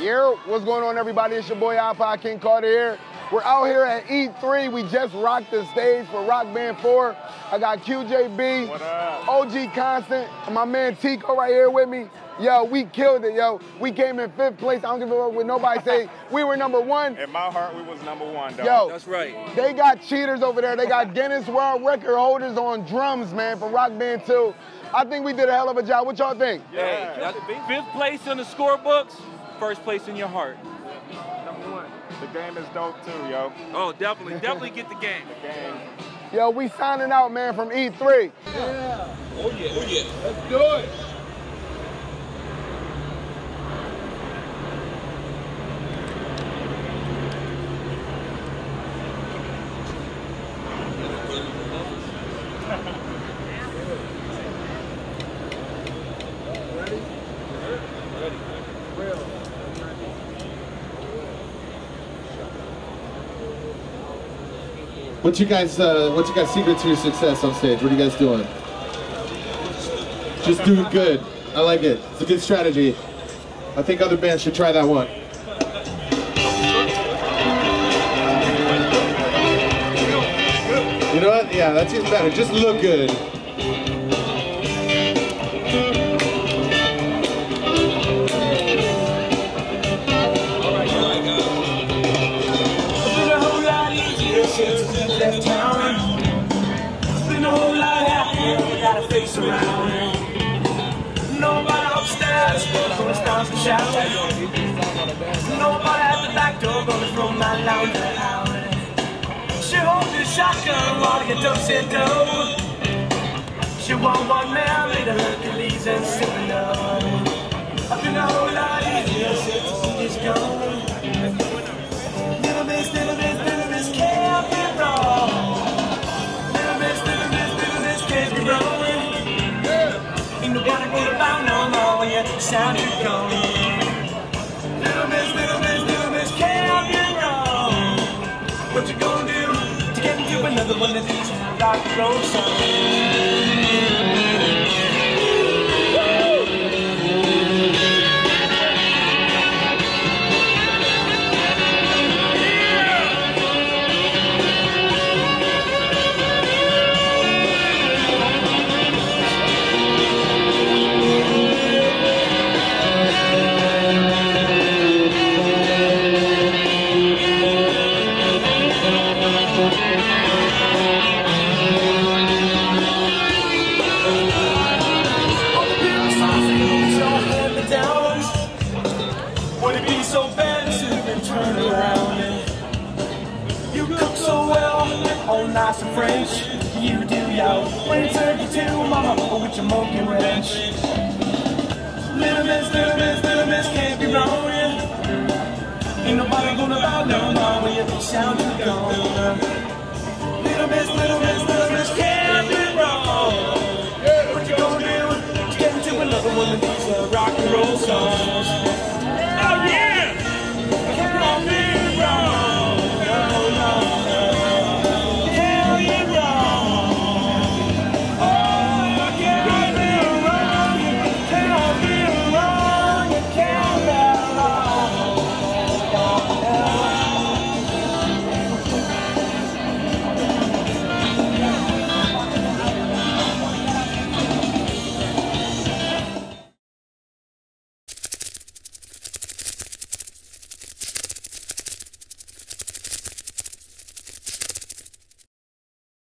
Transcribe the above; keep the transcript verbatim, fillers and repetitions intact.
Yo, what's going on, everybody? It's your boy i King Carter here. We're out here at E three. We just rocked the stage for Rock Band four. I got Q J B, what up? O G Constant, and my man Tico right here with me. Yo, we killed it, yo. We came in fifth place. I don't give a fuck what nobody say. We were number one. In my heart, we was number one, dog. Yo, that's right. They got cheaters over there. They got Guinness World Record holders on drums, man, for Rock Band two. I think we did a hell of a job. What y'all think? Yeah. Hey, fifth place in the scorebooks. First place in your heart. Number one. The game is dope too, yo. Oh, definitely. Definitely get the game. The game. Yo, we signing out, man, from E three. Yeah. Oh, yeah. Oh, yeah. Let's do it. What's your guys? Uh, what's your guys' secret to your success on stage? What are you guys doing? Just doing good. I like it. It's a good strategy. I think other bands should try that one. You know what? Yeah, that's even better. Just look good. Nobody upstairs, gonna stop and shout. Nobody at the back door, gonna throw my lounge out. She holds a shotgun while you don't sit down. She won't want man, later Hercules and sipping down. I've been a whole lot easier since she's gone. Little miss, little miss, little miss can't be wrong. Little miss, little miss, little miss can't be wrong. Gotta get about no more when you sound you gone. Little miss, little miss, little miss, can't be wrong. What you gonna do to get into another one of these rock and roll French, you do yo. When it's thirty-two, mama, with your monkey wrench. Little miss, little miss, little miss can't be wrong. Ain't nobody gonna bow down no more if you sound too gone. Little miss, little miss, little miss can't be wrong. What you gonna do? Get into another one of these rock.